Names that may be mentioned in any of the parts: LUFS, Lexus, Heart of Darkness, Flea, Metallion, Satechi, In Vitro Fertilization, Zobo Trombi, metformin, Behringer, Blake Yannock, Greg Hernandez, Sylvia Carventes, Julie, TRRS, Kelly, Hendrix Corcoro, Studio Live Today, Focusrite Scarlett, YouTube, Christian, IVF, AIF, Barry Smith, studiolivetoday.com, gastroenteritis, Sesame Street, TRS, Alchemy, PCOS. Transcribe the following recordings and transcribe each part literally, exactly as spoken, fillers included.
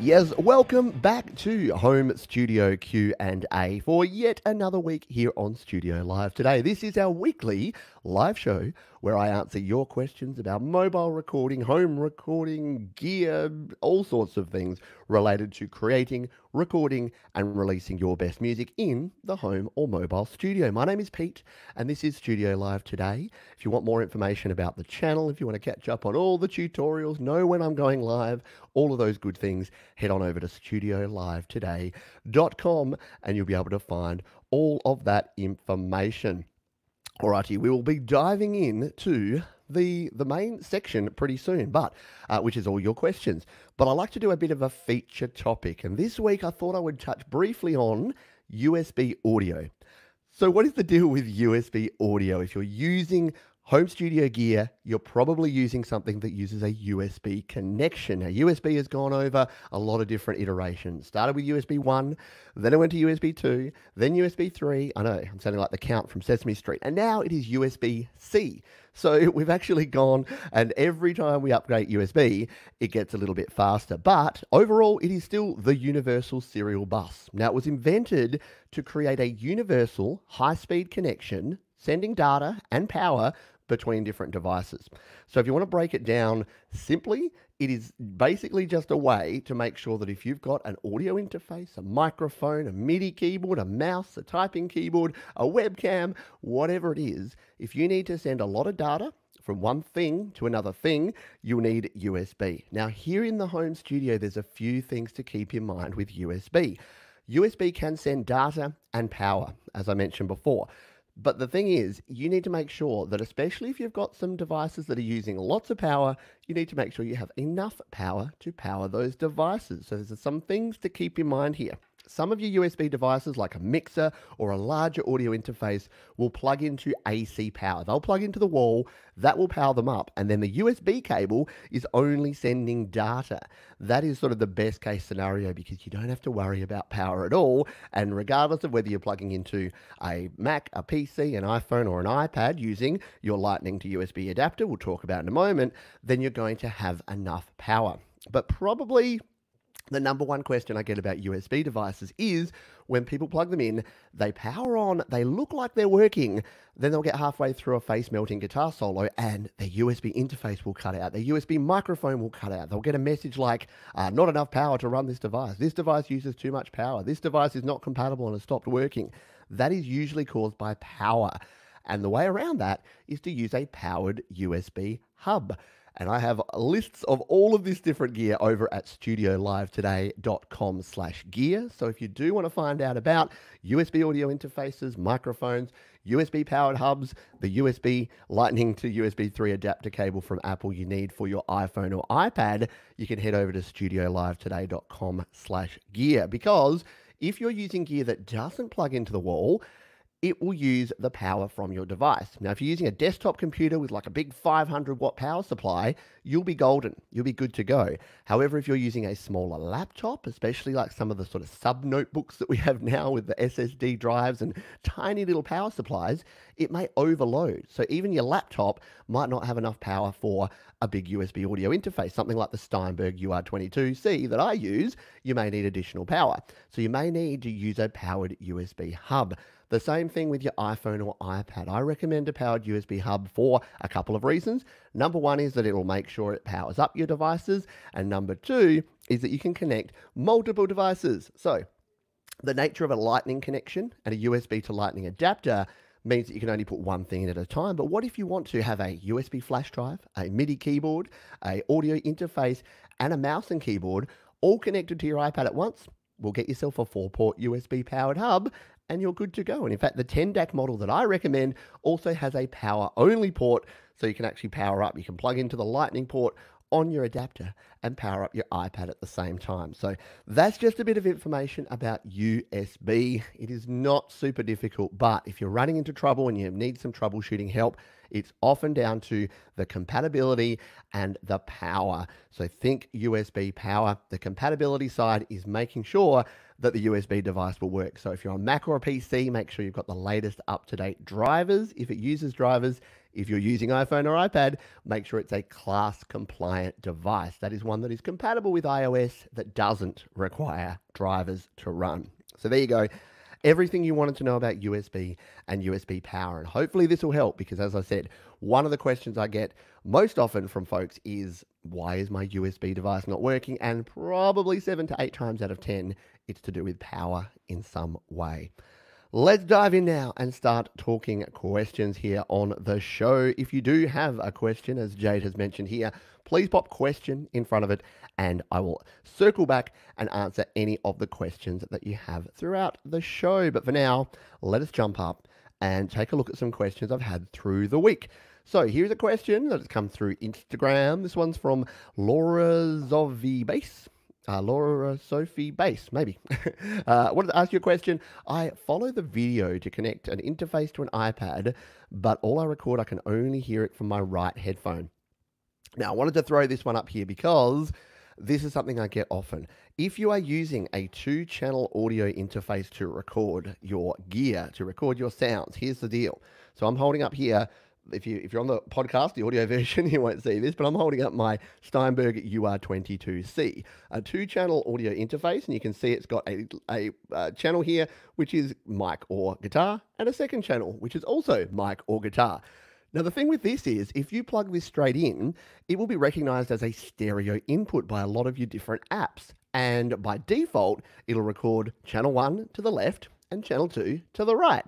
Yes, welcome back to Home Studio Q and A for yet another week here on Studio Live Today. This is our weekly live show where I answer your questions about mobile recording, home recording, gear, all sorts of things related to creating, recording, and releasing your best music in the home or mobile studio. My name is Pete, and this is Studio Live Today. If you want more information about the channel, if you want to catch up on all the tutorials, know when I'm going live, all of those good things, head on over to studio live today dot com, and you'll be able to find all of that information. Alrighty, we will be diving in to the, the main section pretty soon, but uh, which is all your questions. But I like to do a bit of a feature topic, and this week I thought I would touch briefly on U S B audio. So what is the deal with U S B audio? If you're using home studio gear, you're probably using something that uses a U S B connection. Now, U S B has gone over a lot of different iterations. Started with U S B one, then it went to U S B two, then U S B three. I know, I'm sounding like the Count from Sesame Street. And now it is U S B C. So we've actually gone, and every time we upgrade U S B, it gets a little bit faster. But overall, it is still the universal serial bus. Now, it was invented to create a universal high-speed connection, sending data and power between different devices. So if you want to break it down simply, it is basically just a way to make sure that if you've got an audio interface, a microphone, a MIDI keyboard, a mouse, a typing keyboard, a webcam, whatever it is, if you need to send a lot of data from one thing to another thing, you'll need U S B. Now, here in the home studio, there's a few things to keep in mind with U S B. U S B can send data and power, as I mentioned before. But the thing is, you need to make sure that, especially if you've got some devices that are using lots of power, you need to make sure you have enough power to power those devices. So there's some things to keep in mind here. Some of your U S B devices, like a mixer or a larger audio interface, will plug into A C power. They'll plug into the wall, that will power them up, and then the U S B cable is only sending data. That is sort of the best case scenario because you don't have to worry about power at all, and regardless of whether you're plugging into a Mac, a P C, an iPhone, or an iPad using your Lightning to U S B adapter, we'll talk about in a moment, then you're going to have enough power. But probably the number one question I get about U S B devices is when people plug them in, they power on, they look like they're working, then they'll get halfway through a face-melting guitar solo and their U S B interface will cut out, their U S B microphone will cut out. They'll get a message like, uh, not enough power to run this device. This device uses too much power. This device is not compatible and has stopped working. That is usually caused by power. And the way around that is to use a powered U S B hub. And I have lists of all of this different gear over at studio live today dot com slash gear. So if you do want to find out about U S B audio interfaces, microphones, U S B powered hubs, the U S B Lightning to U S B three adapter cable from Apple you need for your iPhone or iPad, you can head over to studio live today dot com slash gear. Because if you're using gear that doesn't plug into the wall, it will use the power from your device. Now, if you're using a desktop computer with like a big five hundred watt power supply, you'll be golden. You'll be good to go. However, if you're using a smaller laptop, especially like some of the sort of sub notebooks that we have now with the S S D drives and tiny little power supplies, it may overload. So even your laptop might not have enough power for a big U S B audio interface, something like the Steinberg U R twenty-two C that I use. You may need additional power. So you may need to use a powered U S B hub. The same thing with your iPhone or iPad. I recommend a powered U S B hub for a couple of reasons. Number one is that it will make sure it powers up your devices. And number two is that you can connect multiple devices. So the nature of a Lightning connection and a U S B to Lightning adapter means that you can only put one thing in at a time. But what if you want to have a U S B flash drive, a MIDI keyboard, an audio interface, and a mouse and keyboard all connected to your iPad at once? Well, get yourself a four-port U S B powered hub and you're good to go. And in fact, the ten D A C model that I recommend also has a power-only port, so you can actually power up. You can plug into the Lightning port on your adapter and power up your iPad at the same time. So that's just a bit of information about U S B. It is not super difficult, but if you're running into trouble and you need some troubleshooting help, it's often down to the compatibility and the power. So think U S B power. The compatibility side is making sure that the U S B device will work. So if you're on Mac or a P C, make sure you've got the latest up-to-date drivers. If it uses drivers, If you're using iPhone or iPad, make sure it's a class-compliant device. That is one that is compatible with iOS that doesn't require drivers to run. So there you go. Everything you wanted to know about U S B and U S B power. And hopefully this will help because, as I said, one of the questions I get most often from folks is, why is my U S B device not working? And probably seven to eight times out of ten, it's to do with power in some way. Let's dive in now and start talking questions here on the show. If you do have a question, as Jade has mentioned here, please pop question in front of it and I will circle back and answer any of the questions that you have throughout the show. But for now, let us jump up and take a look at some questions I've had through the week. So here's a question that has come through Instagram. This one's from Laura Sophie Bass. Uh, Laura Sophie Bass, maybe. uh, wanted to ask you a question. I follow the video to connect an interface to an iPad, but all I record, I can only hear it from my right headphone. Now, I wanted to throw this one up here because this is something I get often. If you are using a two-channel audio interface to record your gear, to record your sounds, here's the deal. So I'm holding up here. If, you, if you're on the podcast, the audio version, you won't see this, but I'm holding up my Steinberg U R twenty-two C, a two-channel audio interface, and you can see it's got a, a, a channel here, which is mic or guitar, and a second channel, which is also mic or guitar. Now, the thing with this is, if you plug this straight in, it will be recognized as a stereo input by a lot of your different apps, and by default, it'll record channel one to the left, and channel two to the right.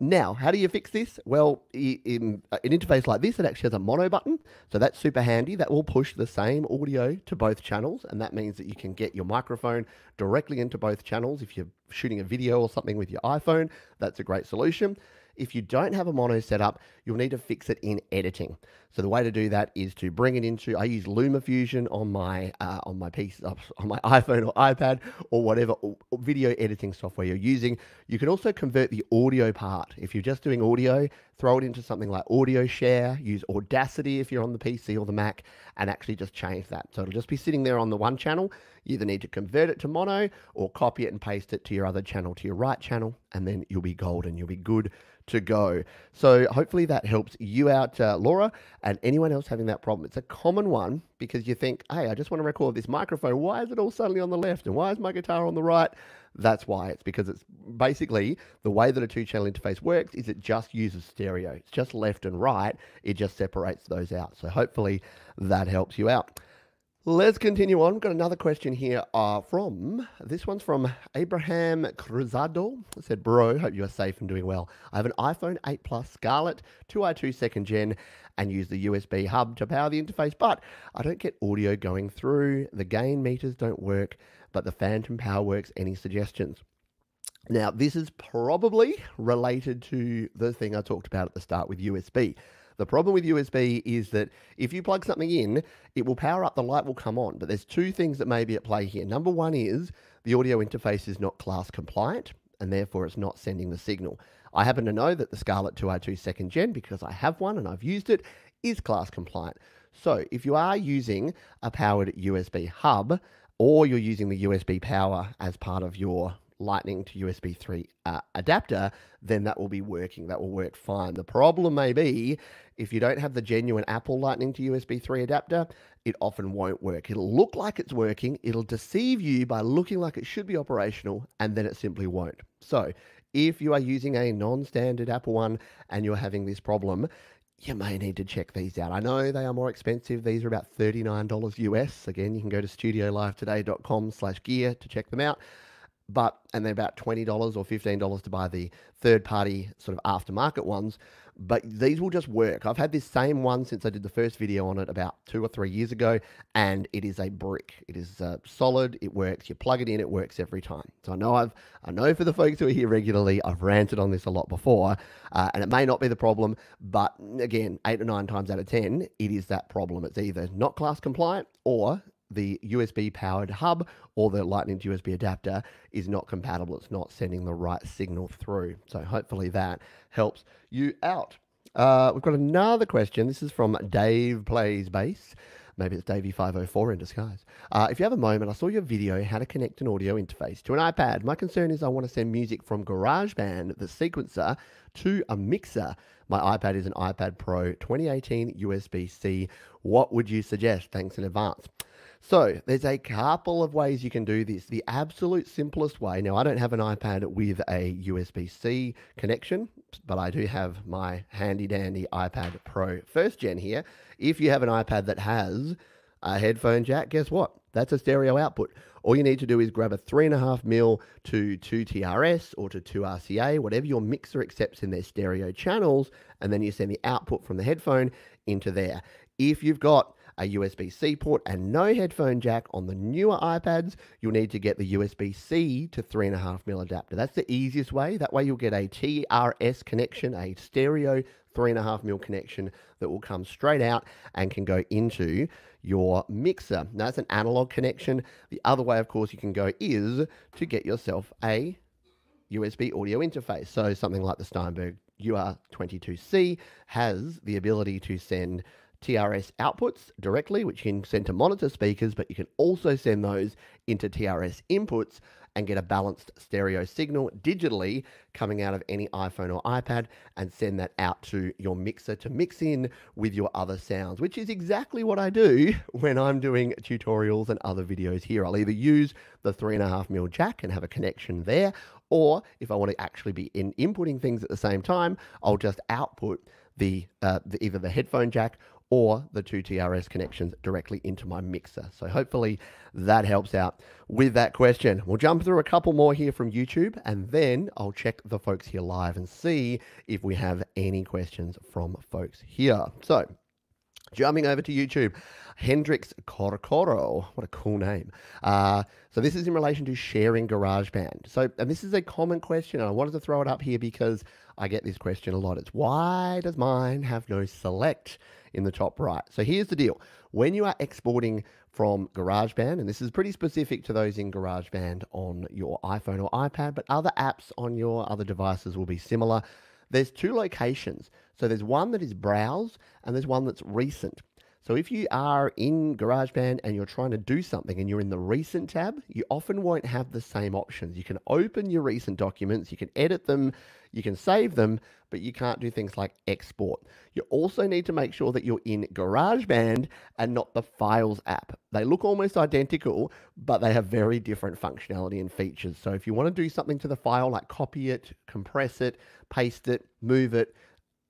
Now, how do you fix this? Well, in an interface like this, it actually has a mono button, so that's super handy. That will push the same audio to both channels, and that means that you can get your microphone directly into both channels. If you're shooting a video or something with your iPhone, that's a great solution. If you don't have a mono setup, you'll need to fix it in editing. So the way to do that is to bring it into, I use LumaFusion on my uh, on my piece, on my iPhone or iPad or whatever or video editing software you're using. You can also convert the audio part. If you're just doing audio, throw it into something like AudioShare, use Audacity if you're on the P C or the Mac, and actually just change that. So it'll just be sitting there on the one channel. You either need to convert it to mono or copy it and paste it to your other channel, to your right channel, and then you'll be golden. You'll be good to go. So hopefully that helps you out, uh, Laura, and anyone else having that problem. It's a common one because you think, hey, I just want to record this microphone. Why is it all suddenly on the left? And why is my guitar on the right? That's why. It's because it's basically the way that a two-channel interface works is it just uses stereo. It's just left and right. It just separates those out. So hopefully that helps you out. Let's continue on. We've got another question here uh, from, this one's from Abraham Cruzado. It said, bro, hope you are safe and doing well. I have an iPhone eight Plus Scarlett two i two second gen and use the U S B hub to power the interface, but I don't get audio going through. The gain meters don't work, but the phantom power works. Any suggestions? Now, this is probably related to the thing I talked about at the start with U S B. The problem with U S B is that if you plug something in, it will power up, the light will come on. But there's two things that may be at play here. Number one is the audio interface is not class compliant, and therefore it's not sending the signal. I happen to know that the Scarlett two i two second gen, because I have one and I've used it, is class compliant. So if you are using a powered U S B hub, or you're using the U S B power as part of your Lightning to U S B three uh, adapter, then that will be working. That will work fine. The problem may be if you don't have the genuine Apple Lightning to U S B three adapter, it often won't work. It'll look like it's working. It'll deceive you by looking like it should be operational, and then it simply won't. So if you are using a non-standard Apple one and you're having this problem, you may need to check these out. I know they are more expensive. These are about thirty-nine dollars U S. Again, you can go to studio live today dot com slash gear to check them out. But, and they're about twenty dollars or fifteen dollars to buy the third party sort of aftermarket ones, but these will just work. I've had this same one since I did the first video on it about two or three years ago, and it is a brick. It is uh, solid. It works. You plug it in, it works every time. So I know I've, I know for the folks who are here regularly, I've ranted on this a lot before, uh, and it may not be the problem, but again, eight or nine times out of ten, it is that problem. It's either not class compliant or the U S B powered hub or the Lightning to U S B adapter is not compatible. It's not sending the right signal through. So hopefully that helps you out. Uh, we've got another question. This is from Dave Plays Bass. Maybe it's Davey five oh four in disguise. Uh, if you have a moment, I saw your video, how to connect an audio interface to an iPad. My concern is I want to send music from GarageBand, the sequencer, to a mixer. My iPad is an iPad Pro twenty eighteen U S B C. What would you suggest? Thanks in advance. So there's a couple of ways you can do this. The absolute simplest way, now I don't have an iPad with a U S B C connection, but I do have my handy dandy iPad Pro first gen here. If you have an iPad that has a headphone jack, guess what? That's a stereo output. All you need to do is grab a three and a half mil to two T R S or to two R C A, whatever your mixer accepts in their stereo channels, and then you send the output from the headphone into there. If you've got a U S B C port and no headphone jack on the newer iPads, you'll need to get the U S B C to three and a half mil adapter. That's the easiest way. That way you'll get a T R S connection, a stereo three and a half mil connection that will come straight out and can go into your mixer. Now that's an analog connection. The other way, of course, you can go is to get yourself a U S B audio interface. So something like the Steinberg U R twenty-two C has the ability to send T R S outputs directly, which you can send to monitor speakers, but you can also send those into T R S inputs and get a balanced stereo signal digitally coming out of any iPhone or iPad and send that out to your mixer to mix in with your other sounds, which is exactly what I do when I'm doing tutorials and other videos here. I'll either use the three and a half mil jack and have a connection there, or if I want to actually be in inputting things at the same time, I'll just output the, uh, the either the headphone jack or the two T R S connections directly into my mixer. So hopefully that helps out with that question. We'll jump through a couple more here from YouTube, and then I'll check the folks here live and see if we have any questions from folks here. So jumping over to YouTube, Hendrix Corcoro, what a cool name. Uh, so this is in relation to sharing GarageBand. So, and this is a common question, and I wanted to throw it up here because I get this question a lot. It's why does mine have no select in the top right? So here's the deal. When you are exporting from GarageBand, and this is pretty specific to those in GarageBand on your iPhone or iPad, but other apps on your other devices will be similar. There's two locations. So there's one that is browse and there's one that's recent. So if you are in GarageBand and you're trying to do something and you're in the recent tab, you often won't have the same options. You can open your recent documents, you can edit them, you can save them, but you can't do things like export. You also need to make sure that you're in GarageBand and not the Files app. They look almost identical, but they have very different functionality and features. So if you want to do something to the file, like copy it, compress it, paste it, move it,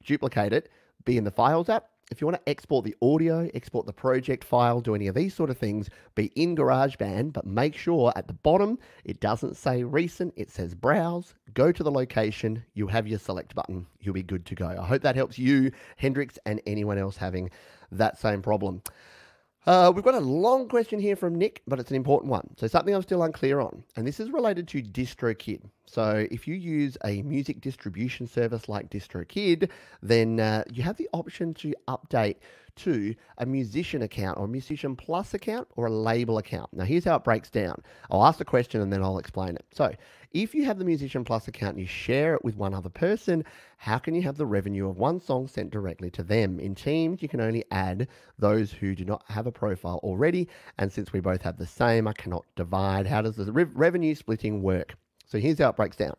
duplicate it, be in the Files app. If you want to export the audio, export the project file, do any of these sort of things, be in GarageBand, but make sure at the bottom, it doesn't say recent, it says browse, go to the location, you have your select button, you'll be good to go. I hope that helps you, Hendrix, and anyone else having that same problem. Uh, we've got a long question here from Nick, but it's an important one. So something I'm still unclear on, and this is related to DistroKid. So if you use a music distribution service like DistroKid, then uh, you have the option to update to a musician account or musician plus account or a label account. Now here's how it breaks down. I'll ask the question and then I'll explain it. So if you have the musician plus account and you share it with one other person, how can you have the revenue of one song sent directly to them? In Teams, you can only add those who do not have a profile already. And since we both have the same, I cannot divide. How does the re- revenue splitting work? So here's how it breaks down.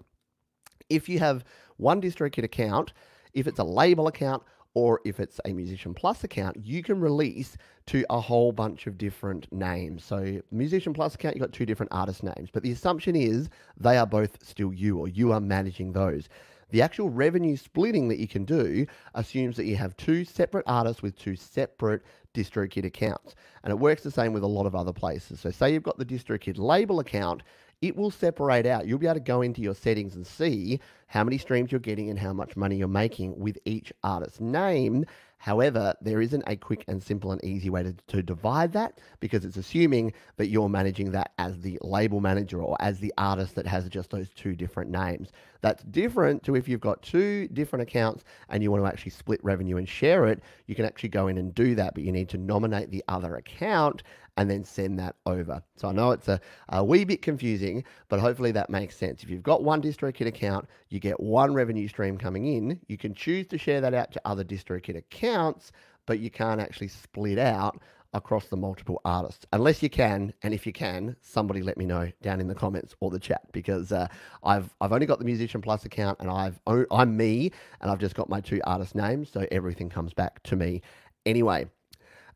If you have one DistroKid account, if it's a label account, or if it's a Musician Plus account, you can release to a whole bunch of different names. So Musician Plus account, you've got two different artist names, but the assumption is they are both still you, or you are managing those. The actual revenue splitting that you can do assumes that you have two separate artists with two separate DistroKid accounts. And it works the same with a lot of other places. So say you've got the DistroKid label account, it will separate out. You'll be able to go into your settings and see how many streams you're getting and how much money you're making with each artist's name. However, there isn't a quick and simple and easy way to, to divide that, because it's assuming that you're managing that as the label manager or as the artist that has just those two different names. That's different to if you've got two different accounts and you want to actually split revenue and share it. You can actually go in and do that, but you need to nominate the other account and then send that over. So I know it's a, a wee bit confusing, but hopefully that makes sense. If you've got one DistroKid account, you get one revenue stream coming in. You can choose to share that out to other DistroKid accounts, but you can't actually split out across the multiple artists, unless you can. And if you can, somebody let me know down in the comments or the chat, because uh, I've I've only got the Musician Plus account, and I've I'm me, and I've just got my two artist names, so everything comes back to me anyway.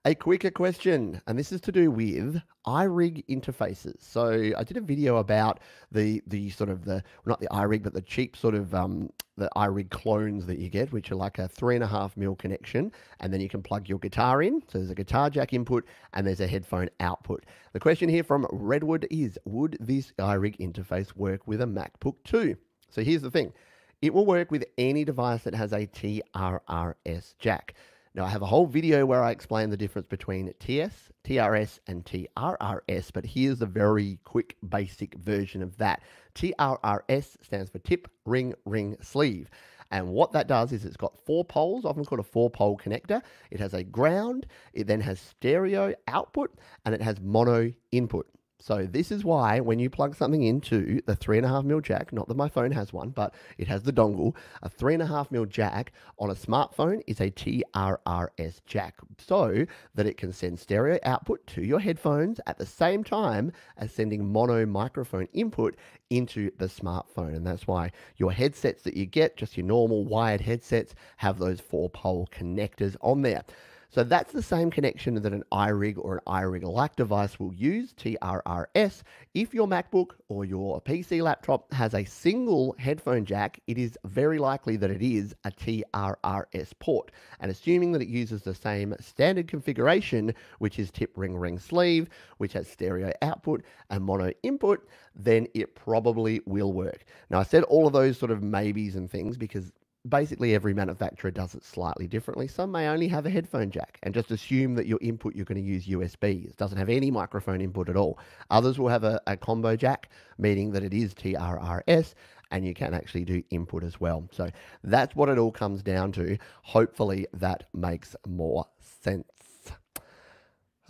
A quicker question, and this is to do with iRig interfaces. So I did a video about the the sort of the not the iRig, but the cheap sort of um, the iRig clones that you get, which are like a three and a half mil connection, and then you can plug your guitar in. So there's a guitar jack input and there's a headphone output. The question here from Redwood is, would this iRig interface work with a MacBook too? So here's the thing, it will work with any device that has a T R R S jack. Now, I have a whole video where I explain the difference between T S, T R S, and T R R S, but here's a very quick basic version of that. T R R S stands for tip, ring, ring, sleeve. And what that does is it's got four poles, often called a four-pole connector. It has a ground, it then has stereo output, and it has mono input. So this is why when you plug something into the three and a half mil jack, not that my phone has one, but it has the dongle, a three and a half mil jack on a smartphone is a T R R S jack, so that it can send stereo output to your headphones at the same time as sending mono microphone input into the smartphone. And that's why your headsets that you get, just your normal wired headsets, have those four pole connectors on there. So that's the same connection that an iRig or an iRig-like device will use, T R R S. If your MacBook or your P C laptop has a single headphone jack, it is very likely that it is a T R R S port. And assuming that it uses the same standard configuration, which is tip, ring, ring, sleeve, which has stereo output and mono input, then it probably will work. Now, I said all of those sort of maybes and things because basically every manufacturer does it slightly differently. Some may only have a headphone jack and just assume that your input you're going to use U S B. It doesn't have any microphone input at all. Others will have a, a combo jack, meaning that it is T R R S and you can actually do input as well. So that's what it all comes down to. Hopefully that makes more sense.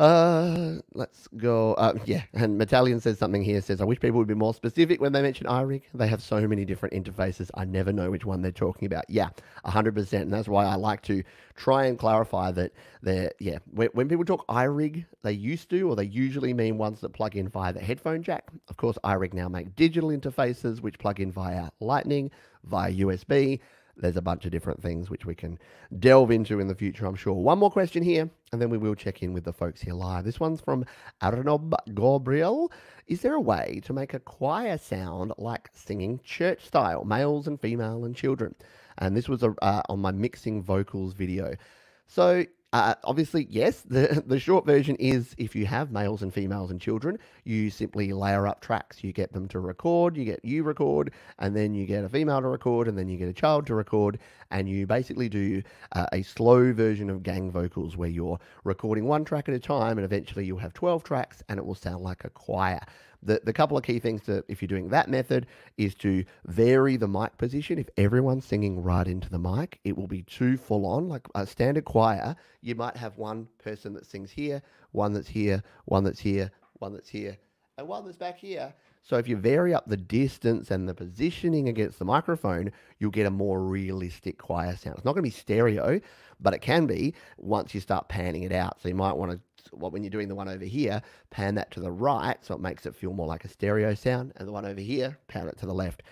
Uh, let's go. Uh, yeah, and Metallion says something here, says, I wish people would be more specific when they mention iRig. They have so many different interfaces. I never know which one they're talking about. Yeah, one hundred percent. And that's why I like to try and clarify that they're, yeah, when, when people talk iRig, they used to, or they usually mean ones that plug in via the headphone jack. Of course, iRig now make digital interfaces, which plug in via Lightning, via U S B. There's a bunch of different things which we can delve into in the future, I'm sure. One more question here, and then we will check in with the folks here live. This one's from Arnob Gabriel. Is there a way to make a choir sound like singing church style, males and female and children? And this was a, uh, on my mixing vocals video. So uh, obviously, yes, the, the short version is if you have males and females and children, you simply layer up tracks. You get them to record, you get you record, and then you get a female to record, and then you get a child to record, and you basically do uh, a slow version of gang vocals where you're recording one track at a time, and eventually you'll have twelve tracks, and it will sound like a choir. The, the couple of key things to, if you're doing that method, is to vary the mic position. If everyone's singing right into the mic, it will be too full on. Like a standard choir, you might have one person that sings here, one that's here, one that's here, one that's here, and one that's back here. So if you vary up the distance and the positioning against the microphone, you'll get a more realistic choir sound. It's not going to be stereo, but it can be once you start panning it out. So you might want to, well, when you're doing the one over here, pan that to the right so it makes it feel more like a stereo sound, and the one over here, pan it to the left.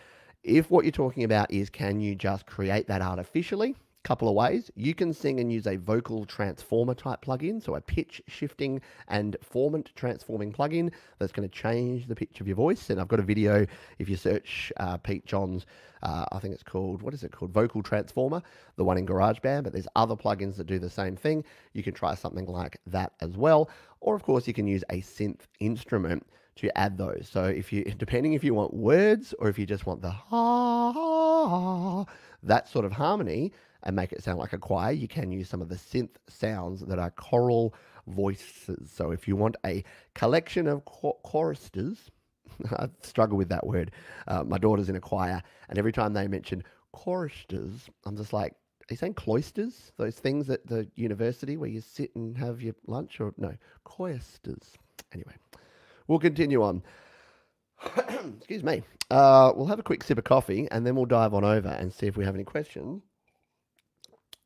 If what you're talking about is, can you just create that artificially? Couple of ways. You can sing and use a vocal transformer type plugin, so a pitch shifting and formant transforming plugin that's going to change the pitch of your voice. And I've got a video, if you search uh, Pete John's, uh, I think it's called, what is it called? Vocal Transformer, the one in GarageBand, but there's other plugins that do the same thing. You can try something like that as well. Or of course you can use a synth instrument to add those. So if you, depending if you want words or if you just want the ha, ha, ha, that sort of harmony, and make it sound like a choir, you can use some of the synth sounds that are choral voices. So if you want a collection of cho choristers, I struggle with that word. Uh, my daughter's in a choir, and every time they mention choristers, I'm just like, are you saying cloisters? Those things at the university where you sit and have your lunch? Or no, choristers. Anyway, we'll continue on. Excuse me. Uh, we'll have a quick sip of coffee, and then we'll dive on over and see if we have any questions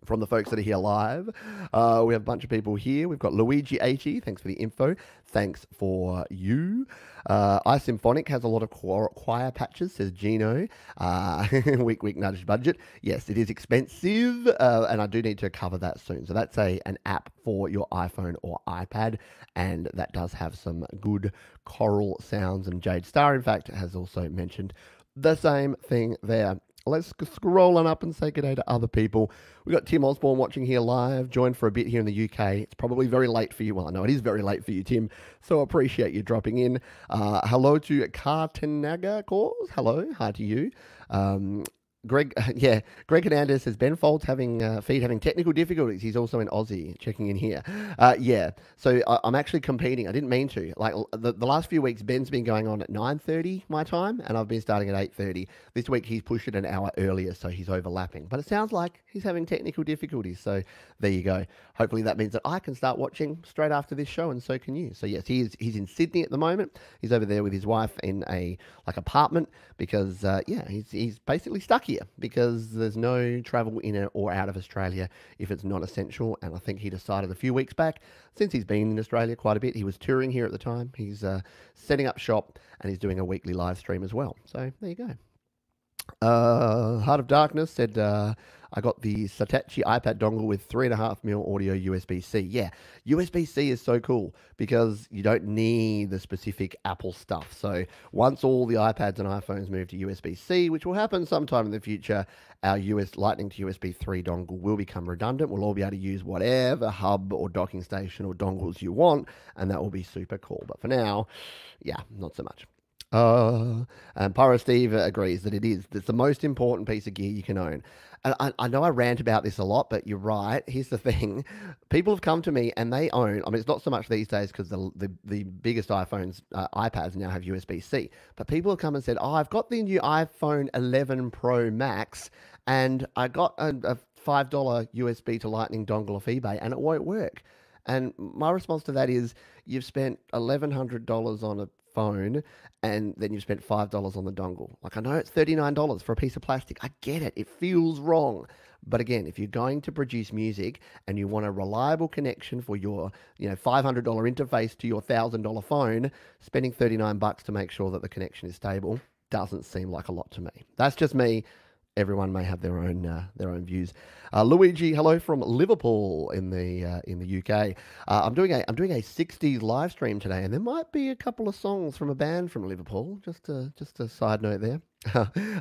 from the folks that are here live. Uh, we have a bunch of people here. We've got Luigi eighty. Thanks for the info. Thanks for you. Uh, iSymphonic has a lot of choir patches, says Gino. Uh, weak, weak nudge budget. Yes, it is expensive, uh, and I do need to cover that soon. So that's a an app for your iPhone or iPad, and that does have some good choral sounds. And Jade Star, in fact, has also mentioned the same thing there. Let's scroll on up and say good day to other people. We've got Tim Osborne watching here live, joined for a bit here in the U K. It's probably very late for you. Well, I know it is very late for you, Tim, so I appreciate you dropping in. Uh, hello to Kartanaga Cause. Hello. Hi to you. Um, Greg, yeah, Greg Hernandez says, Ben Folds having, uh, feed having technical difficulties. He's also an Aussie, checking in here. Uh, yeah, so I, I'm actually competing. I didn't mean to. Like, the, the last few weeks, Ben's been going on at nine thirty my time, and I've been starting at eight thirty. This week, he's pushed it an hour earlier, so he's overlapping. But it sounds like he's having technical difficulties, so there you go. Hopefully, that means that I can start watching straight after this show, and so can you. So, yes, he is, he's in Sydney at the moment. He's over there with his wife in a, like, apartment because, uh, yeah, he's, he's basically stuck here. Because there's no travel in or out of Australia if it's not essential. And I think he decided a few weeks back, since he's been in Australia quite a bit, he was touring here at the time. He's uh, setting up shop and he's doing a weekly live stream as well. So there you go. Uh, Heart of Darkness said, uh, I got the Satechi iPad dongle with three and a half mil audio U S B C. Yeah, U S B C is so cool because you don't need the specific Apple stuff. So once all the iPads and iPhones move to U S B C, which will happen sometime in the future, our U S Lightning to U S B three dongle will become redundant. We'll all be able to use whatever hub or docking station or dongles you want, and that will be super cool. But for now, yeah, not so much. Uh, and Pyro Steve agrees that it is. It's the most important piece of gear you can own. And I, I know I rant about this a lot, but you're right. Here's the thing. People have come to me and they own, I mean, it's not so much these days because the, the the biggest iPhones, uh, iPads now have U S B C. But people have come and said, oh, I've got the new iPhone eleven Pro Max and I got a, a five dollar U S B to Lightning dongle off eBay and it won't work. And my response to that is you've spent eleven hundred dollars on a phone and then you've spent five dollars on the dongle. Like, I know it's thirty-nine dollars for a piece of plastic. I get it. It feels wrong. But again, if you're going to produce music and you want a reliable connection for your, you know, five hundred dollar interface to your one thousand dollar phone, spending thirty-nine bucks to make sure that the connection is stable doesn't seem like a lot to me. That's just me. Everyone may have their own uh, their own views. Uh, Luigi, hello from Liverpool in the uh, in the U K. Uh, I'm doing a I'm doing a sixties live stream today, and there might be a couple of songs from a band from Liverpool. Just a, just a side note there.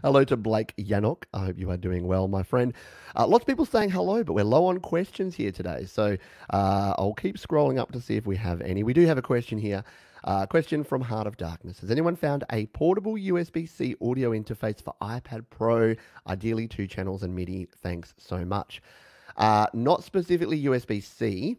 Hello to Blake Yannock. I hope you are doing well, my friend. Uh, lots of people saying hello, but we're low on questions here today. So uh, I'll keep scrolling up to see if we have any. We do have a question here. Uh, question from Heart of Darkness. Has anyone found a portable U S B C audio interface for iPad Pro, ideally two channels and MIDI? Thanks so much. Uh, not specifically U S B C.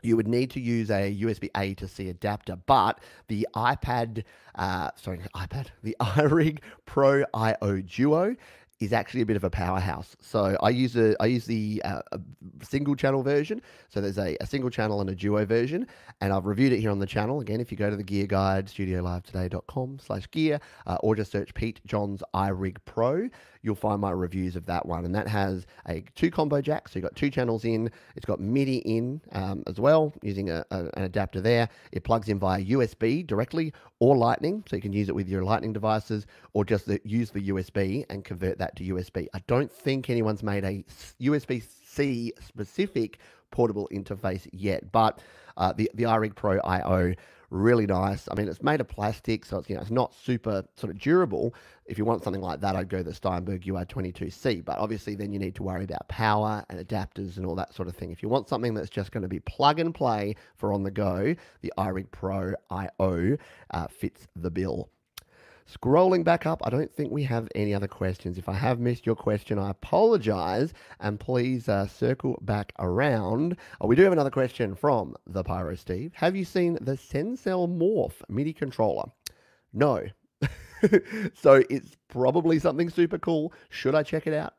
You would need to use a U S B A to C adapter, but the iPad, uh, sorry, iPad, the iRig Pro I O Duo is actually a bit of a powerhouse. So I use a I use the uh, a single channel version. So there's a, a single channel and a duo version, and I've reviewed it here on the channel. Again, if you go to the gear guide, studio live today dot com slash gear, uh, or just search Pete John's iRig Pro, you'll find my reviews of that one. And that has a two combo jack, so you've got two channels in. It's got MIDI in um, as well, using a, a, an adapter there. It plugs in via U S B directly or Lightning, so you can use it with your Lightning devices, or just the, use the U S B and convert that to U S B. I don't think anyone's made a U S B C specific portable interface yet, but uh, the, the iRig Pro I O, really nice. I mean, it's made of plastic, so it's, you know, it's not super sort of durable. If you want something like that, I'd go the Steinberg U R twenty-two C, but obviously then you need to worry about power and adapters and all that sort of thing. If you want something that's just going to be plug and play for on the go, the iRig Pro I O uh, fits the bill. Scrolling back up, I don't think we have any other questions. If I have missed your question, I apologize, and please uh, circle back around. Oh, we do have another question from the Pyro Steve. Have you seen the Sencel Morph MIDI controller? No. So it's probably something super cool. Should I check it out?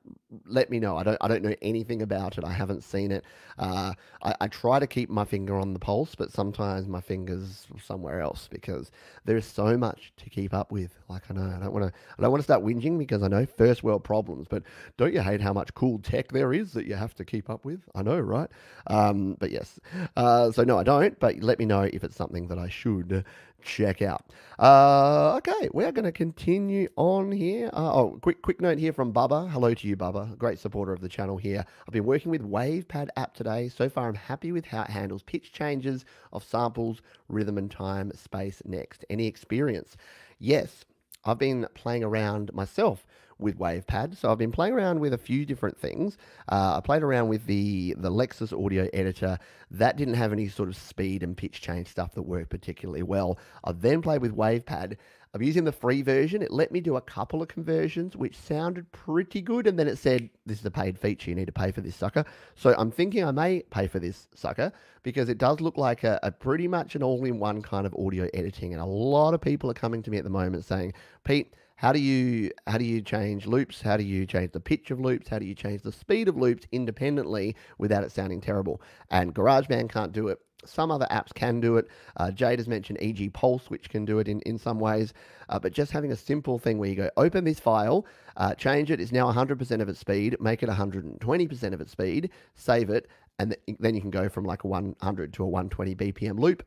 Let me know. I don't I don't know anything about it. I haven't seen it. Uh, I, I try to keep my finger on the pulse, but sometimes my finger's somewhere else because there's so much to keep up with. Like, I know I don't want to I don't want to start whinging because I know first world problems, but don't you hate how much cool tech there is that you have to keep up with? I know, right? Um, but yes. Uh, so no, I don't, but let me know if it's something that I should check out. Uh, okay, we're going to continue on here. Uh, oh, quick quick note here from Bubba. Hello to you, Bubba. Great supporter of the channel here. I've been working with WavePad app today. So far, I'm happy with how it handles pitch changes of samples, rhythm and time, space, next. Any experience? Yes, I've been playing around myself with WavePad. So I've been playing around with a few different things. Uh, I played around with the, the Lexus audio editor. That didn't have any sort of speed and pitch change stuff that worked particularly well. I then played with WavePad. I'm using the free version. It let me do a couple of conversions, which sounded pretty good. And then it said, this is a paid feature. You need to pay for this sucker. So I'm thinking I may pay for this sucker because it does look like a, a pretty much an all-in-one kind of audio editing. And a lot of people are coming to me at the moment saying, Pete, How do you how do you change loops? How do you change the pitch of loops? How do you change the speed of loops independently without it sounding terrible? And GarageBand can't do it. Some other apps can do it. Uh, Jade has mentioned E G Pulse, which can do it in, in some ways. Uh, but just having a simple thing where you go, open this file, uh, change it. It's now one hundred percent of its speed. Make it one hundred twenty percent of its speed. Save it. And th then you can go from like a one hundred to a one twenty B P M loop.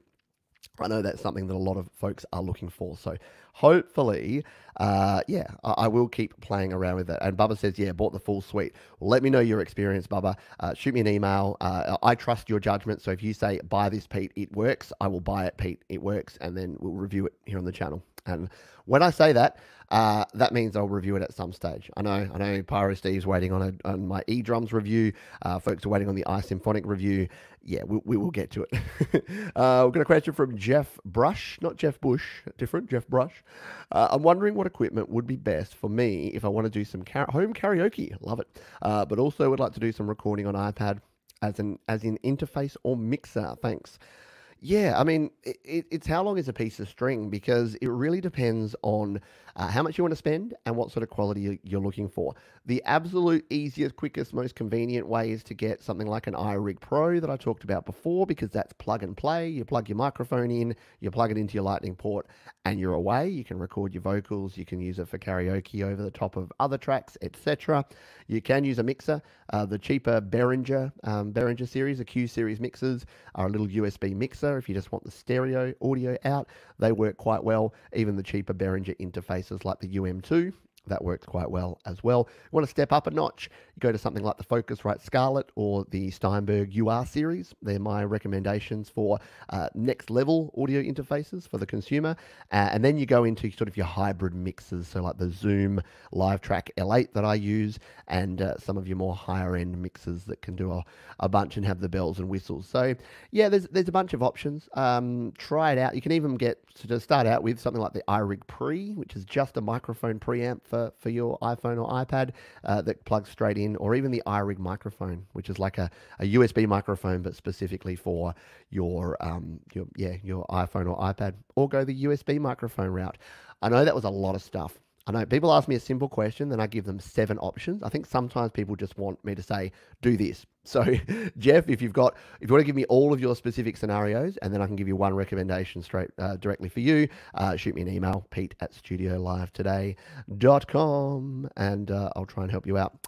I know that's something that a lot of folks are looking for. So hopefully, uh, yeah, I, I will keep playing around with it. And Bubba says, yeah, bought the full suite. Well, let me know your experience, Bubba. Uh, shoot me an email. Uh, I trust your judgment. So if you say, buy this, Pete, it works, I will buy it, Pete, it works. And then we'll review it here on the channel. And when I say that, uh, that means I'll review it at some stage. I know, I know Pyro Steve's waiting on, a, on my eDrums review. Uh, folks are waiting on the iSymphonic review. Yeah, we, we will get to it. uh, we've got a question from Jeff Brush, not Jeff Bush, different, Jeff Brush. Uh, I'm wondering what equipment would be best for me if I want to do some car home karaoke. Love it. Uh, but also would like to do some recording on iPad as an, as an interface or mixer. Thanks. Yeah, I mean, it, it's how long is a piece of string because it really depends on uh, how much you want to spend and what sort of quality you're looking for. The absolute easiest, quickest, most convenient way is to get something like an iRig Pro that I talked about before because that's plug and play. You plug your microphone in, you plug it into your Lightning port, and you're away. You can record your vocals. You can use it for karaoke over the top of other tracks, et cetera. You can use a mixer. Uh, the cheaper Behringer, um, Behringer series, the Q series mixers are a little U S B mixer. If you just want the stereo audio out, they work quite well. Even the cheaper Behringer interfaces like the U M two, that works quite well as well. You want to step up a notch, you go to something like the Focusrite Scarlett or the Steinberg U R series. They're my recommendations for uh, next level audio interfaces for the consumer. Uh, and then you go into sort of your hybrid mixes, so like the Zoom LiveTrack L eight that I use and uh, some of your more higher end mixes that can do a, a bunch and have the bells and whistles. So yeah, there's, there's a bunch of options. Um, try it out. You can even get to so start out with something like the iRig Pre, which is just a microphone preamp for for your iPhone or iPad uh, that plugs straight in, or even the iRig microphone, which is like a, a U S B microphone, but specifically for your, um, your, yeah, your iPhone or iPad, or go the U S B microphone route. I know that was a lot of stuff. I know people ask me a simple question, then I give them seven options. I think sometimes people just want me to say, do this. So Jeff, if you've got, if you want to give me all of your specific scenarios, and then I can give you one recommendation straight uh, directly for you, uh, shoot me an email, Pete at studio live today dot com, and uh, I'll try and help you out.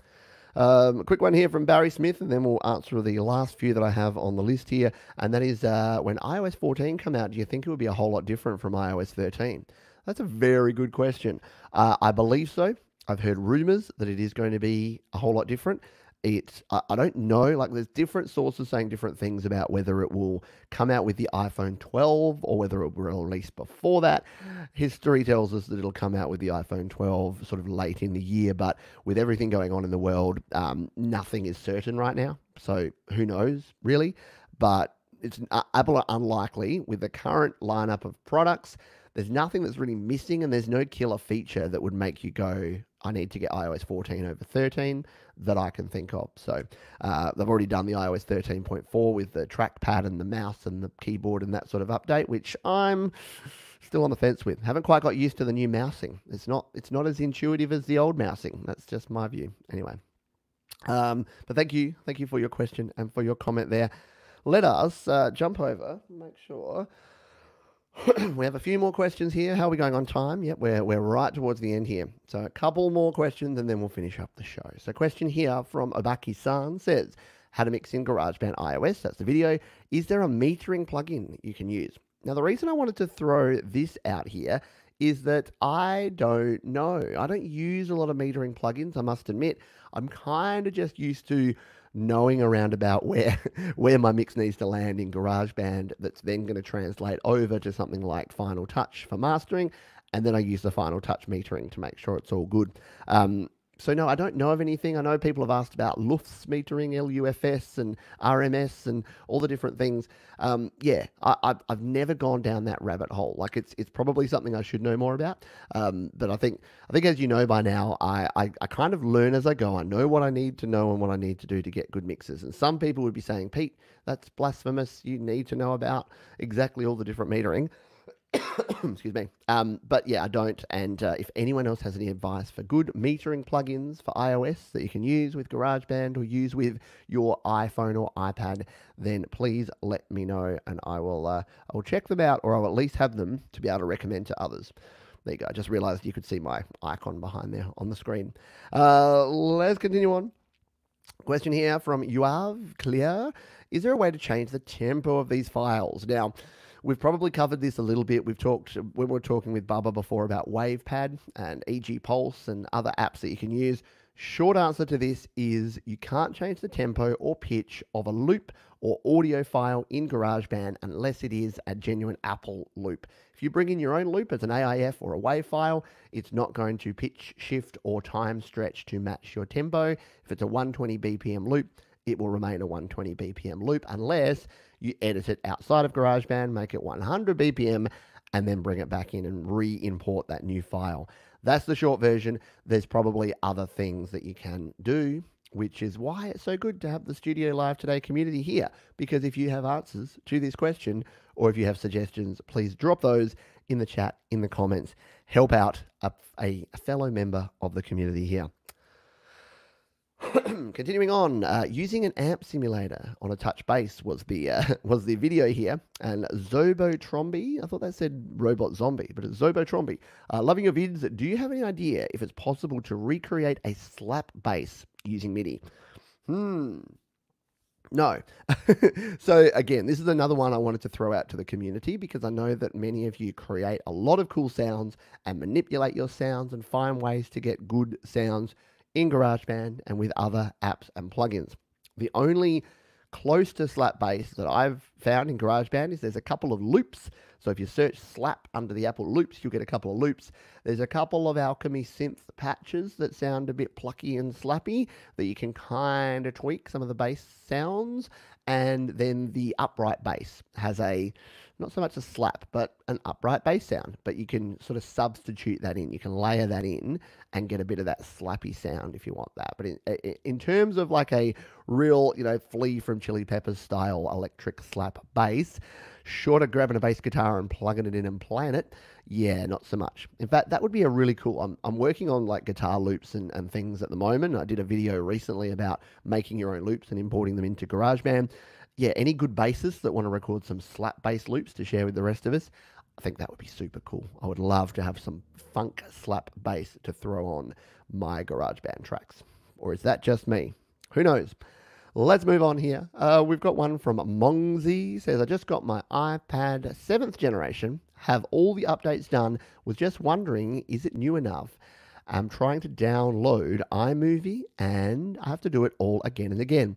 Um, a quick one here from Barry Smith, and then we'll answer the last few that I have on the list here. And that is, uh, when i O S fourteen come out, do you think it would be a whole lot different from i O S thirteen? That's a very good question. Uh, I believe so. I've heard rumors that it is going to be a whole lot different. It's, I, I don't know, like there's different sources saying different things about whether it will come out with the iPhone twelve or whether it will release before that. History tells us that it'll come out with the iPhone twelve sort of late in the year, but with everything going on in the world, um, nothing is certain right now. So who knows, really? But it's uh, Apple are unlikely with the current lineup of products. There's nothing that's really missing, and there's no killer feature that would make you go, I need to get i O S fourteen over thirteen that I can think of. So uh, they've already done the i O S thirteen point four with the trackpad and the mouse and the keyboard and that sort of update, which I'm still on the fence with. Haven't quite got used to the new mousing. It's not, it's not as intuitive as the old mousing. That's just my view. Anyway, um, but thank you. Thank you for your question and for your comment there. Let us uh, jump over, make sure. We have a few more questions here. How are we going on time? Yep, we're, we're right towards the end here. So a couple more questions and then we'll finish up the show. So question here from Obaki-san says, how to mix in GarageBand iOS, that's the video. Is there a metering plugin you can use? Now, the reason I wanted to throw this out here is that I don't know. I don't use a lot of metering plugins, I must admit. I'm kind of just used to knowing around about where, where my mix needs to land in GarageBand that's then going to translate over to something like Final Touch for mastering, and then I use the Final Touch metering to make sure it's all good. Um, so no, I don't know of anything. I know people have asked about L U F S metering, L U F S and R M S and all the different things. Um, yeah, I, I've, I've never gone down that rabbit hole. Like it's it's probably something I should know more about. Um, but I think I think as you know by now, I, I, I kind of learn as I go. I know what I need to know and what I need to do to get good mixes. And some people would be saying, Pete, that's blasphemous. You need to know about exactly all the different metering. Excuse me. Um, but yeah, I don't. And uh, if anyone else has any advice for good metering plugins for iOS that you can use with GarageBand or use with your iPhone or iPad, then please let me know and I will uh, I will check them out, or I'll at least have them to be able to recommend to others. There you go. I just realized you could see my icon behind there on the screen. Uh, let's continue on. Question here from Yuav Clear. Is there a way to change the tempo of these files? Now, we've probably covered this a little bit. We've talked, when we were talking with Bubba before, about WavePad and E G Pulse and other apps that you can use. Short answer to this is you can't change the tempo or pitch of a loop or audio file in GarageBand unless it is a genuine Apple loop. If you bring in your own loop as an A I F or a WAV file, it's not going to pitch, shift, or time stretch to match your tempo. If it's a one twenty B P M loop, it will remain a one twenty B P M loop unless you edit it outside of GarageBand, make it one hundred B P M, and then bring it back in and re-import that new file. That's the short version. There's probably other things that you can do, which is why it's so good to have the Studio Live Today community here, because if you have answers to this question, or if you have suggestions, please drop those in the chat, in the comments. Help out a, a fellow member of the community here. Continuing on, uh, using an amp simulator on a touch base was the uh, was the video here, and Zobo Trombi, I thought that said robot zombie, but it's Zobo Trombi. Uh, loving your vids. Do you have any idea if it's possible to recreate a slap bass using MIDI? Hmm. No. So again, this is another one I wanted to throw out to the community, because I know that many of you create a lot of cool sounds and manipulate your sounds and find ways to get good sounds in GarageBand and with other apps and plugins. The only close to slap bass that I've found in GarageBand is there's a couple of loops. So if you search slap under the Apple loops, you'll get a couple of loops. There's a couple of Alchemy synth patches that sound a bit plucky and slappy that you can kind of tweak some of the bass sounds. And then the upright bass has a, not so much a slap, but an upright bass sound. But you can sort of substitute that in. You can layer that in and get a bit of that slappy sound if you want that. But in, in terms of like a real, you know, Flea from Chili Peppers style electric slap bass, short of grabbing a bass guitar and plugging it in and playing it, yeah, not so much. In fact, that would be a really cool, I'm, I'm working on like guitar loops and, and things at the moment. I did a video recently about making your own loops and importing them into GarageBand. Yeah, any good bassists that want to record some slap bass loops to share with the rest of us, I think that would be super cool. I would love to have some funk slap bass to throw on my GarageBand tracks. Or is that just me? Who knows? Let's move on here. Uh, we've got one from Mongzi. Says, I just got my iPad seventh generation, have all the updates done, was just wondering, is it new enough? I'm trying to download iMovie and I have to do it all again and again.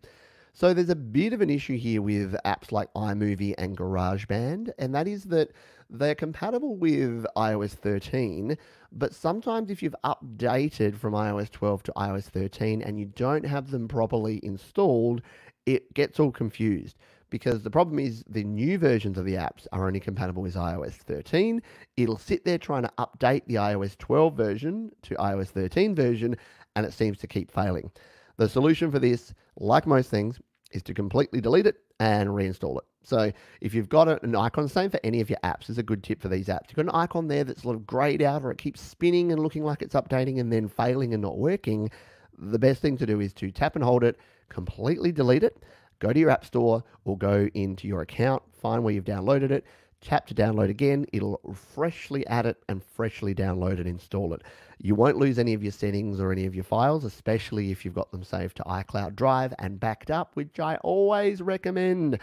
So there's a bit of an issue here with apps like iMovie and GarageBand, and that is that they're compatible with iOS thirteen, but sometimes if you've updated from iOS twelve to iOS thirteen and you don't have them properly installed, it gets all confused. Because the problem is the new versions of the apps are only compatible with iOS thirteen. It'll sit there trying to update the iOS twelve version to iOS thirteen version, and it seems to keep failing. The solution for this, like most things, is to completely delete it and reinstall it. So if you've got an icon, same for any of your apps, is a good tip for these apps. You've got an icon there that's sort of grayed out or it keeps spinning and looking like it's updating and then failing and not working, the best thing to do is to tap and hold it, completely delete it, go to your app store or go into your account, find where you've downloaded it, tap to download again, it'll freshly add it and freshly download and install it. You won't lose any of your settings or any of your files, especially if you've got them saved to iCloud Drive and backed up, which I always recommend.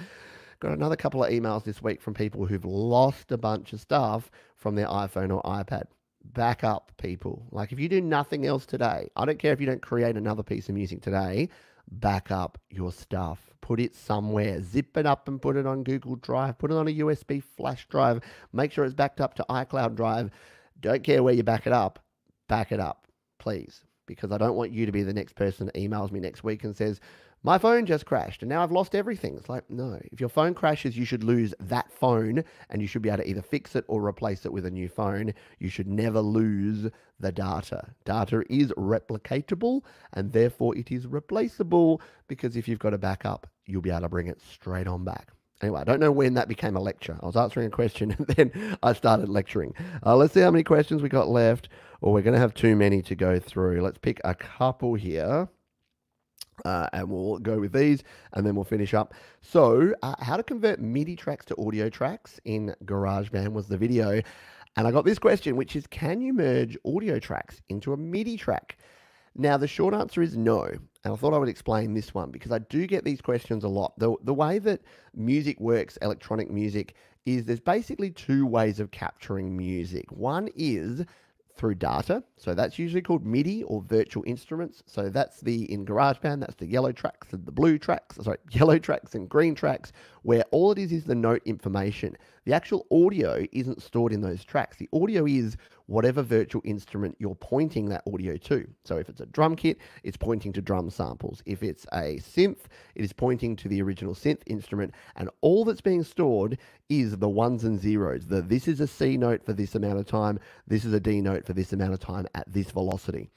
Got another couple of emails this week from people who've lost a bunch of stuff from their iPhone or iPad. Back up, people. Like if you do nothing else today, I don't care if you don't create another piece of music today, back up your stuff. Put it somewhere, zip it up and put it on Google Drive, put it on a U S B flash drive, make sure it's backed up to iCloud Drive. Don't care where you back it up, back it up, please. Because I don't want you to be the next person that emails me next week and says, my phone just crashed and now I've lost everything. It's like, no, if your phone crashes, you should lose that phone and you should be able to either fix it or replace it with a new phone. You should never lose the data. Data is replicatable and therefore it is replaceable because if you've got a backup, you'll be able to bring it straight on back. Anyway, I don't know when that became a lecture. I was answering a question and then I started lecturing. Uh, let's see how many questions we got left, or we're going to have too many to go through. Let's pick a couple here. Uh, and we'll go with these and then we'll finish up. So uh, how to convert MIDI tracks to audio tracks in GarageBand was the video. And I got this question, which is, can you merge audio tracks into a MIDI track? Now, the short answer is no. And I thought I would explain this one because I do get these questions a lot. The, the way that music works, electronic music, is there's basically two ways of capturing music. One is through data. So that's usually called MIDI or virtual instruments. So that's the, in GarageBand, that's the yellow tracks and the blue tracks, sorry, yellow tracks and green tracks, where all it is is the note information. The actual audio isn't stored in those tracks. The audio is whatever virtual instrument you're pointing that audio to. So if it's a drum kit, it's pointing to drum samples. If it's a synth, it is pointing to the original synth instrument. And all that's being stored is the ones and zeros. The this is a C note for this amount of time. This is a D note for this amount of time at this velocity.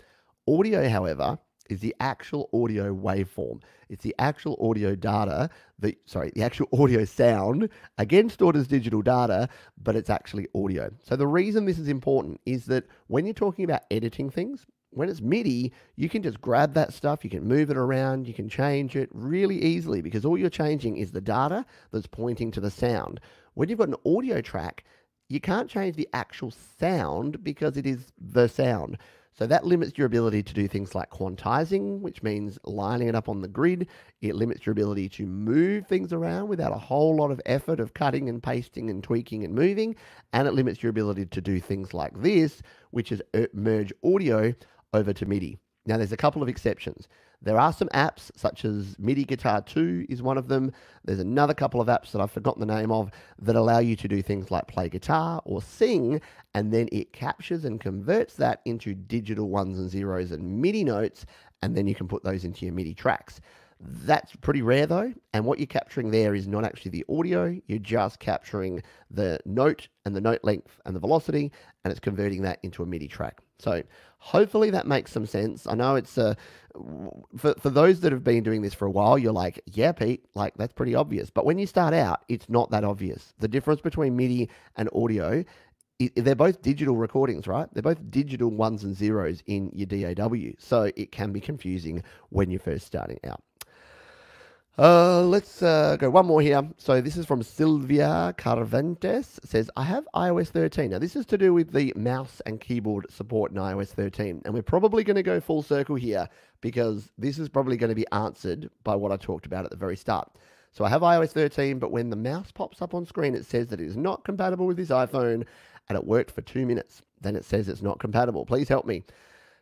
Audio, however, is the actual audio waveform. It's the actual audio data, the, sorry, the actual audio sound, again stored as digital data, but it's actually audio. So the reason this is important is that when you're talking about editing things, when it's MIDI, you can just grab that stuff, you can move it around, you can change it really easily because all you're changing is the data that's pointing to the sound. When you've got an audio track, you can't change the actual sound because it is the sound. So that limits your ability to do things like quantizing, which means lining it up on the grid. It limits your ability to move things around without a whole lot of effort of cutting and pasting and tweaking and moving. And it limits your ability to do things like this, which is merge audio over to MIDI. Now, there's a couple of exceptions. There are some apps, such as MIDI Guitar two is one of them. There's another couple of apps that I've forgotten the name of that allow you to do things like play guitar or sing, and then it captures and converts that into digital ones and zeros and MIDI notes, and then you can put those into your MIDI tracks. That's pretty rare though, and what you're capturing there is not actually the audio, you're just capturing the note and the note length and the velocity, and it's converting that into a MIDI track. So hopefully that makes some sense. I know it's, uh, for, for those that have been doing this for a while, you're like, yeah, Pete, like that's pretty obvious. But when you start out, it's not that obvious. The difference between MIDI and audio, it, they're both digital recordings, right? They're both digital ones and zeros in your D A W. So it can be confusing when you're first starting out. Uh, let's uh, go one more here. So this is from Sylvia Carventes. It says, I have i O S thirteen. Now this is to do with the mouse and keyboard support in i O S thirteen. And we're probably going to go full circle here because this is probably going to be answered by what I talked about at the very start. So I have i O S thirteen, but when the mouse pops up on screen, it says that it is not compatible with this iPhone and it worked for two minutes. Then it says it's not compatible. Please help me.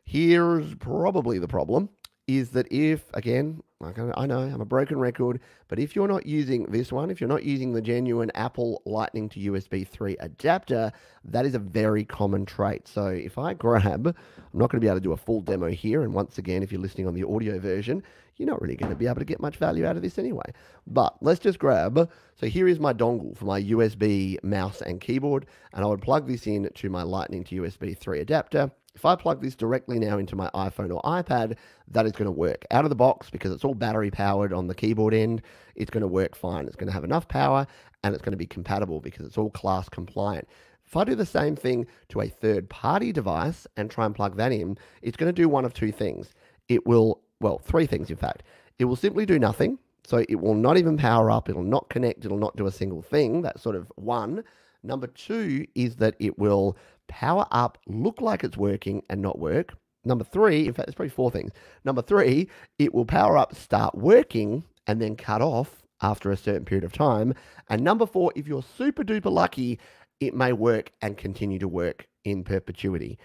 Here's probably the problem. Is that if, again, like I know I'm a broken record, but if you're not using this one, if you're not using the genuine Apple Lightning to U S B three adapter, that is a very common trait. So if I grab, I'm not going to be able to do a full demo here. And once again, if you're listening on the audio version, you're not really going to be able to get much value out of this anyway. But let's just grab, so here is my dongle for my U S B mouse and keyboard. And I would plug this in to my Lightning to U S B three adapter. If I plug this directly now into my iPhone or iPad, that is going to work. Out of the box, because it's all battery powered on the keyboard end, it's going to work fine. It's going to have enough power and it's going to be compatible because it's all class compliant. If I do the same thing to a third-party device and try and plug that in, it's going to do one of two things. It will, well, three things in fact. It will simply do nothing. So it will not even power up. It'll not connect. It'll not do a single thing. That's sort of one. Number two is that it will power up, look like it's working and not work. Number three, in fact, there's probably four things. Number three, it will power up, start working and then cut off after a certain period of time. And number four, if you're super duper lucky, it may work and continue to work in perpetuity.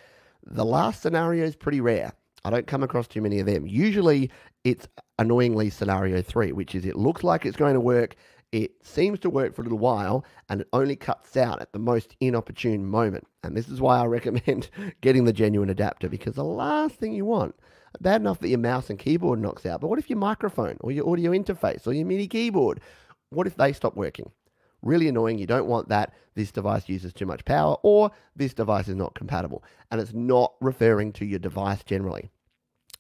The last scenario is pretty rare. I don't come across too many of them. Usually it's annoyingly scenario three, which is it looks like it's going to work, it seems to work for a little while, and it only cuts out at the most inopportune moment. And this is why I recommend getting the genuine adapter, because the last thing you want, bad enough that your mouse and keyboard knocks out, but what if your microphone or your audio interface or your MIDI keyboard, what if they stop working? Really annoying. You don't want that. This device uses too much power, or this device is not compatible, and it's not referring to your device generally.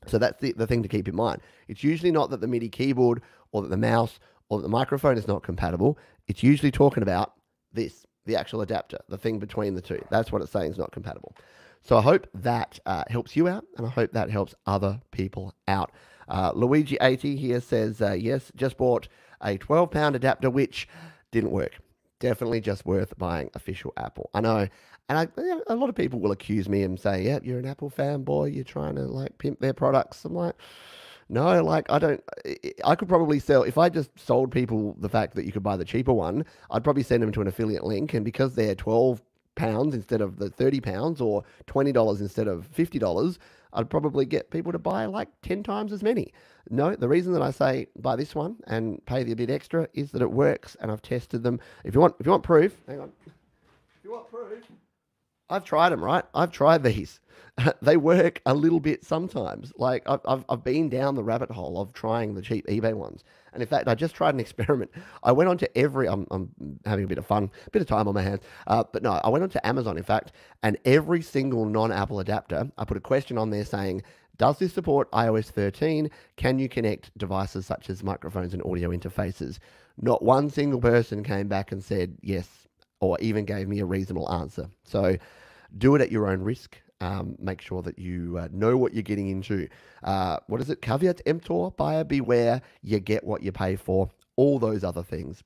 So that's the, the thing to keep in mind. It's usually not that the MIDI keyboard or that the mouse or that the microphone is not compatible. It's usually talking about this, the actual adapter, the thing between the two. That's what it's saying is not compatible. So I hope that uh, helps you out, and I hope that helps other people out. Uh, Luigi eighty here says, uh, yes, just bought a twelve pound adapter, which didn't work. Definitely just worth buying official Apple. I know. And I, a lot of people will accuse me and say, yeah, you're an Apple fanboy. You're trying to like pimp their products. I'm like, no, like I don't, I could probably sell, if I just sold people the fact that you could buy the cheaper one, I'd probably send them to an affiliate link. And because they're twelve pounds instead of the thirty pounds or twenty dollars instead of fifty dollars, I'd probably get people to buy like ten times as many. No, the reason that I say buy this one and pay the bit extra is that it works and I've tested them. If you want, if you want proof, hang on. If you want proof, I've tried them, right? I've tried these. They work a little bit sometimes. Like I've, I've, I've been down the rabbit hole of trying the cheap eBay ones. And in fact, I just tried an experiment. I went on to every, I'm, I'm having a bit of fun, a bit of time on my hands. Uh, but no, I went on to Amazon, in fact, and every single non-Apple adapter, I put a question on there saying, does this support i O S thirteen? Can you connect devices such as microphones and audio interfaces? Not one single person came back and said yes, or even gave me a reasonable answer. So do it at your own risk. Um, make sure that you uh, know what you're getting into. Uh, what is it? Caveat emptor, buyer beware, you get what you pay for, all those other things.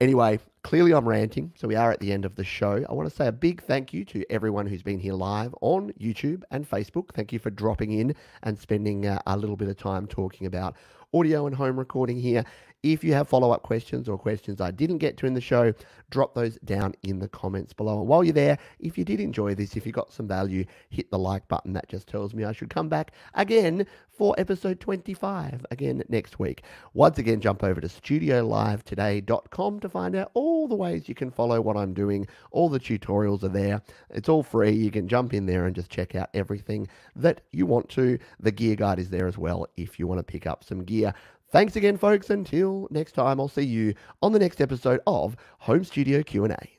Anyway, clearly I'm ranting, so we are at the end of the show. I want to say a big thank you to everyone who's been here live on YouTube and Facebook. Thank you for dropping in and spending uh, a little bit of time talking about audio and home recording here. If you have follow-up questions or questions I didn't get to in the show, drop those down in the comments below. And while you're there, if you did enjoy this, if you got some value, hit the like button. That just tells me I should come back again for episode twenty-five, again next week. Once again, jump over to studio live today dot com to find out all the ways you can follow what I'm doing. All the tutorials are there. It's all free. You can jump in there and just check out everything that you want to. The gear guide is there as well if you want to pick up some gear. Thanks again, folks. Until next time, I'll see you on the next episode of Home Studio Q and A.